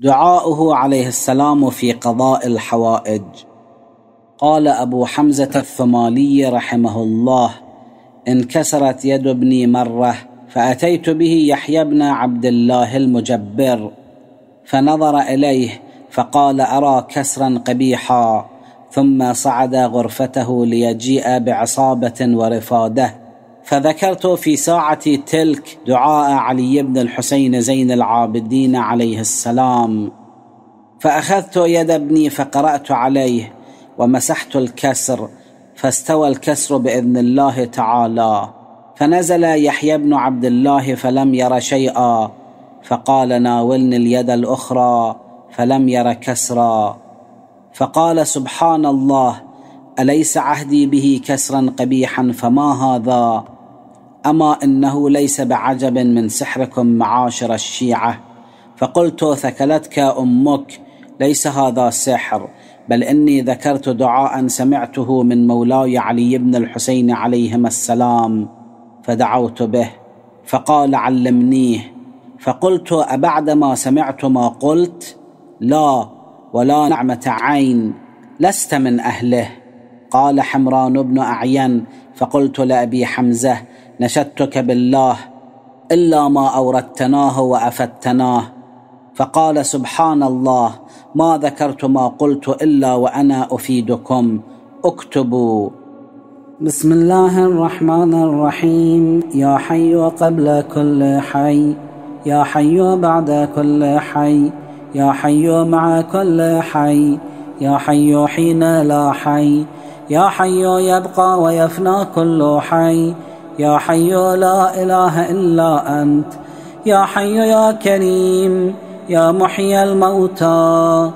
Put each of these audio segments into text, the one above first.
دعاؤه عليه السلام في قضاء الحوائج. قال أبو حمزة الثمالي رحمه الله: انكسرت يد ابني مرة فأتيت به يحيى بن عبد الله المجبر فنظر إليه فقال: أرى كسرا قبيحا، ثم صعد غرفته ليجيء بعصابة ورفاده. فذكرت في ساعة تلك دعاء علي بن الحسين زين العابدين عليه السلام، فأخذت يد ابني فقرأت عليه ومسحت الكسر، فاستوى الكسر بإذن الله تعالى. فنزل يحيى بن عبد الله فلم ير شيئا، فقال: ناولني اليد الأخرى، فلم ير كسرا، فقال: سبحان الله، أليس عهدي به كسرا قبيحا؟ فما هذا؟ أما إنه ليس بعجب من سحركم معاشر الشيعة. فقلت: ثكلتك أمك، ليس هذا سحر، بل إني ذكرت دعاء سمعته من مولاي علي بن الحسين عليهما السلام فدعوت به، فقال: علمنيه. فقلت: أبعدما سمعت ما قلت؟ لا، ولا نعمة عين، لست من أهله. قال حمران بن أعين: فقلت لأبي حمزة: نشدتك بالله إلا ما أوردتناه وأفدتناه. فقال: سبحان الله، ما ذكرت ما قلت إلا وأنا أفيدكم، اكتبوا. بسم الله الرحمن الرحيم. يا حي قبل كل حي، يا حي بعد كل حي، يا حي مع كل حي، يا حي حين لا حي، يا حي يبقى ويفنى كل حي، يا حي لا إله إلا أنت، يا حي يا كريم، يا محيي الموتى،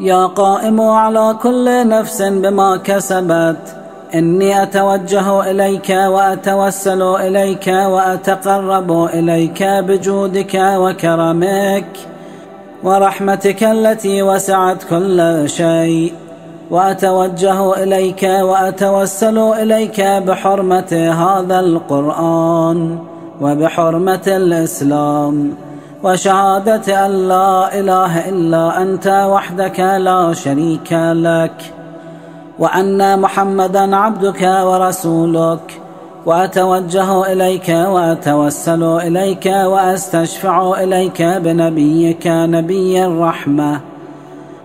يا قائم على كل نفس بما كسبت. إني أتوجه إليك وأتوسل إليك وأتقرب إليك بجودك وكرمك ورحمتك التي وسعت كل شيء، وأتوجه إليك وأتوسل إليك بحرمة هذا القرآن وبحرمة الإسلام وشهادة أن لا إله إلا أنت وحدك لا شريك لك، وأن محمدا عبدك ورسولك، وأتوجه إليك وأتوسل إليك وأستشفع إليك بنبيك نبي الرحمة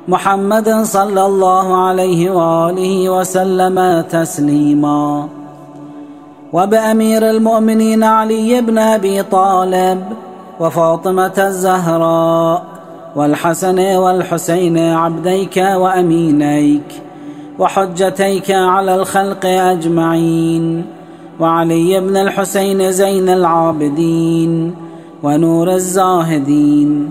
محمد صلى الله عليه وآله وسلم تسليما، وبأمير المؤمنين علي بن أبي طالب، وفاطمة الزهراء، والحسن والحسين عبديك وأمينيك، وحجتيك على الخلق أجمعين، وعلي بن الحسين زين العابدين ونور الزاهدين،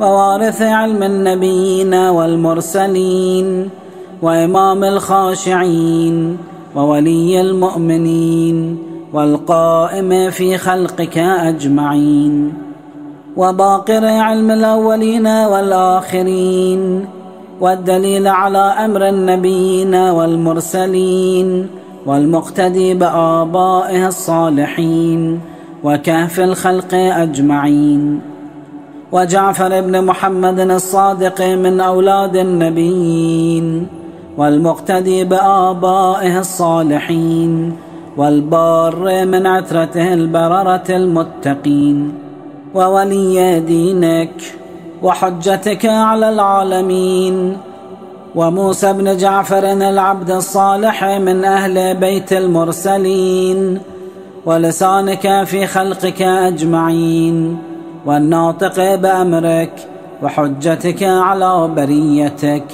ووارث علم النبيين والمرسلين، وإمام الخاشعين، وولي المؤمنين، والقائم في خلقك أجمعين، وباقر علم الأولين والآخرين، والدليل على أمر النبيين والمرسلين، والمقتدي بآبائه الصالحين، وكهف الخلق أجمعين، وجعفر بن محمد الصادق من أولاد النبيين، والمقتدي بآبائه الصالحين، والبار من عترته البررة المتقين، وولي دينك وحجتك على العالمين، وموسى بن جعفر العبد الصالح من أهل بيت المرسلين، ولسانك في خلقك أجمعين، والناطق بأمرك وحجتك على بريتك،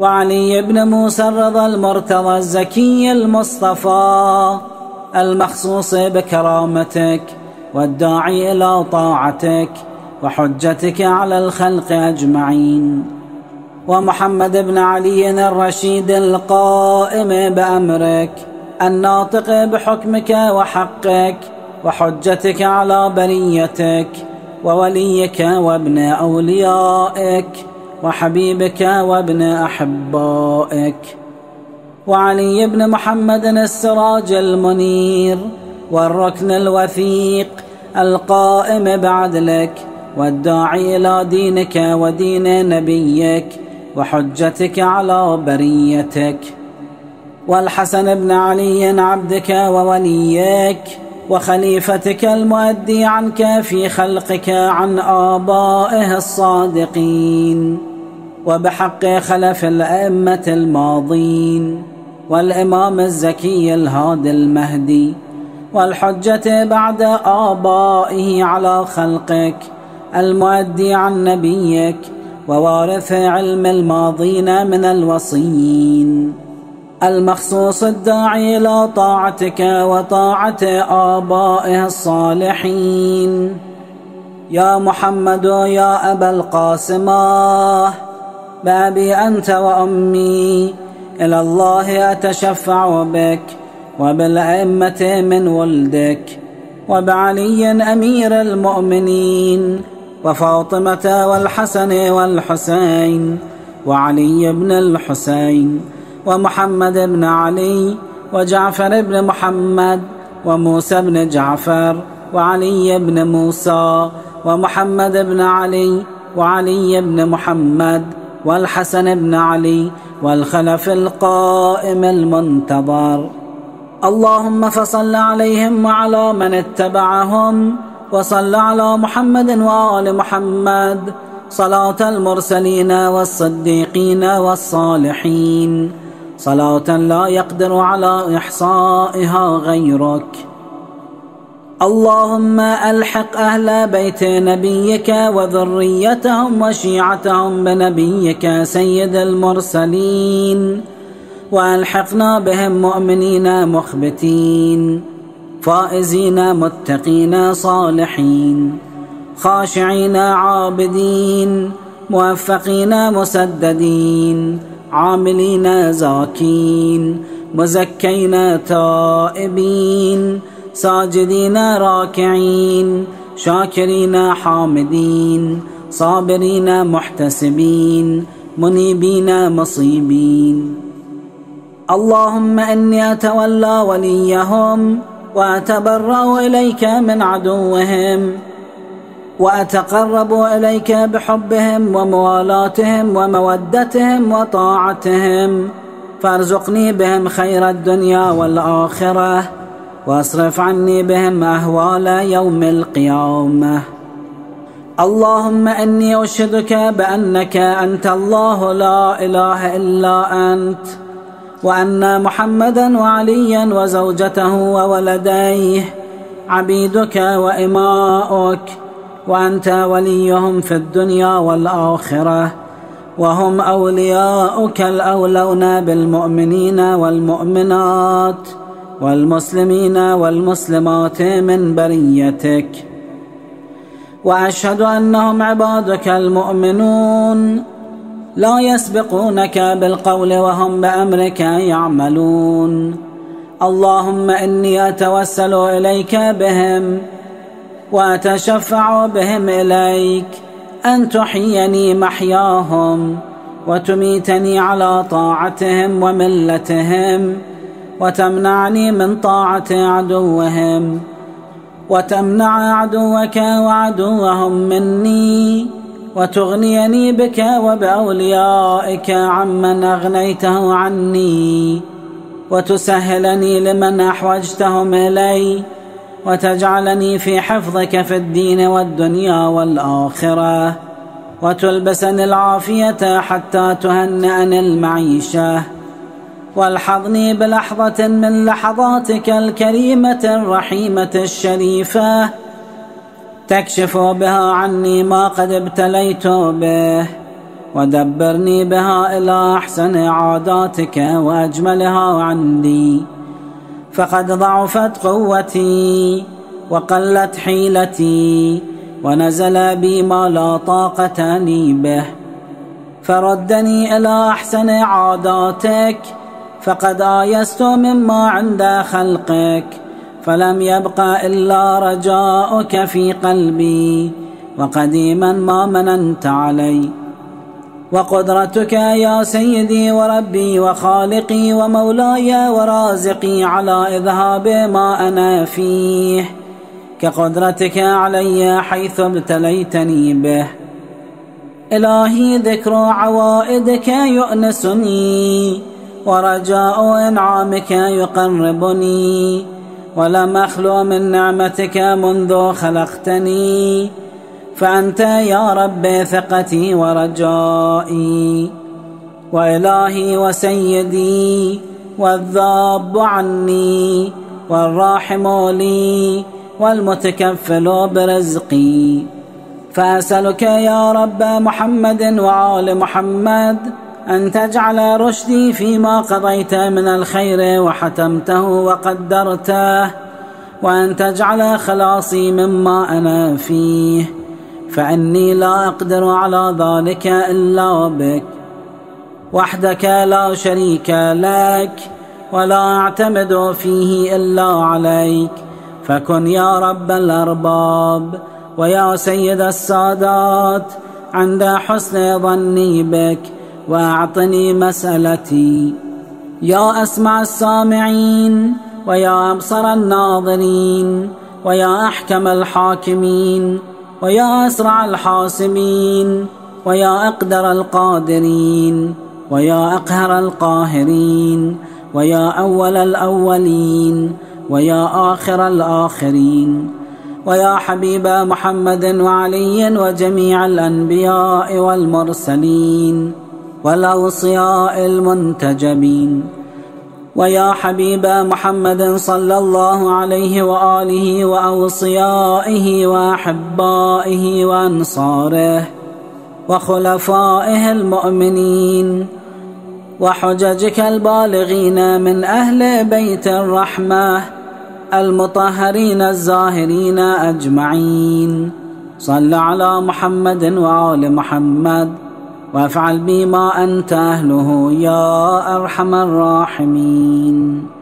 وعلي بن موسى الرضا المرتضى الزكي المصطفى المخصوص بكرامتك والداعي إلى طاعتك وحجتك على الخلق أجمعين، ومحمد بن علي الرشيد القائم بأمرك الناطق بحكمك وحقك وحجتك على بريتك، ووليك وابن أوليائك وحبيبك وابن أحبائك، وعلي بن محمد السراج المنير والركن الوثيق القائم بعدلك والداعي إلى دينك ودين نبيك وحجتك على بريتك، والحسن بن علي عبدك ووليك وخليفتك المؤدي عنك في خلقك عن آبائه الصادقين، وبحق خلف الأئمة الماضين والإمام الزكي الهادي المهدي، والحجة بعد آبائه على خلقك المؤدي عن نبيك ووارث علم الماضين من الوصيين، المخصوص الداعي إلى طاعتك وطاعة آبائه الصالحين. يا محمد يا أبا القاسم، بأبي أنت وأمي إلى الله أتشفع بك وبالأئمة من ولدك وبعلي أمير المؤمنين وفاطمة والحسن والحسين وعلي بن الحسين ومحمد بن علي وجعفر بن محمد وموسى بن جعفر وعلي بن موسى ومحمد بن علي وعلي بن محمد والحسن بن علي والخلف القائم المنتظر. اللهم فصل عليهم وعلى من اتبعهم، وصل على محمد وآل محمد صلاة المرسلين والصديقين والصالحين، صلاة لا يقدر على إحصائها غيرك. اللهم ألحق أهل بيت نبيك وذريتهم وشيعتهم بنبيك سيد المرسلين، وألحقنا بهم مؤمنين مخبتين فائزين متقين صالحين خاشعين عابدين موفقين مسددين عاملين زاكين مزكين تائبين ساجدين راكعين شاكرين حامدين صابرين محتسبين منيبين مصيبين. اللهم إني أتولى وليهم وأتبرأ إليك من عدوهم وأتقرب إليك بحبهم وموالاتهم ومودتهم وطاعتهم، فارزقني بهم خير الدنيا والآخرة واصرف عني بهم أهوال يوم القيامة. اللهم إني أشهدك بأنك أنت الله لا إله إلا أنت، وأن محمدا وعليا وزوجته وولديه عبيدك وإماؤك، وأنت وليهم في الدنيا والآخرة، وهم أولياؤك الأولون بالمؤمنين والمؤمنات والمسلمين والمسلمات من بريتك، وأشهد أنهم عبادك المؤمنون لا يسبقونك بالقول وهم بأمرك يعملون. اللهم إني أتوسل إليك بهم وأتشفع بهم إليك أن تحييني محياهم وتميتني على طاعتهم وملتهم وتمنعني من طاعة عدوهم، وتمنع عدوك وعدوهم مني، وتغنيني بك وبأوليائك عمن أغنيته عني، وتسهلني لمن أحوجتهم إلي، وتجعلني في حفظك في الدين والدنيا والآخرة، وتلبسني العافية حتى تهنئني المعيشة، والحظني بلحظة من لحظاتك الكريمة الرحيمة الشريفة تكشف بها عني ما قد ابتليت به، ودبرني بها إلى أحسن عاداتك وأجملها عندي، فقد ضعفت قوتي وقلت حيلتي ونزل بي ما لا طاقة لي به، فردني إلى أحسن عاداتك، فقد آيست مما عند خلقك، فلم يبق إلا رجاؤك في قلبي وقديما ما مننت علي، وقدرتك يا سيدي وربي وخالقي ومولاي ورازقي على إذهاب ما أنا فيه، كقدرتك علي حيث ابتليتني به. إلهي ذكر عوائدك يؤنسني، ورجاء إنعامك يقربني، ولم أخلو من نعمتك منذ خلقتني، فأنت يا رب ثقتي ورجائي وإلهي وسيدي والذاب عني والراحم لي والمتكفل برزقي. فأسألك يا رب محمد وآل محمد أن تجعل رشدي فيما قضيت من الخير وحتمته وقدرته، وأن تجعل خلاصي مما أنا فيه، فإني لا أقدر على ذلك إلا بك وحدك لا شريك لك، ولا أعتمد فيه إلا عليك، فكن يا رب الأرباب ويا سيد السادات عند حسن ظني بك، وأعطني مسألتي. يا أسمع السامعين ويا أبصر الناظرين ويا أحكم الحاكمين ويا أسرع الحاسبين ويا أقدر القادرين ويا أقهر القاهرين ويا أول الأولين ويا آخر الآخرين ويا حبيب محمد وعلي وجميع الأنبياء والمرسلين والأوصياء المنتجبين ويا حبيب محمد صلى الله عليه وآله وأوصيائه وأحبائه وأنصاره وخلفائه المؤمنين وحججك البالغين من أهل بيت الرحمة المطهرين الزاهرين أجمعين. صل على محمد وآل محمد وافعل بما أنت أهله يا أرحم الراحمين.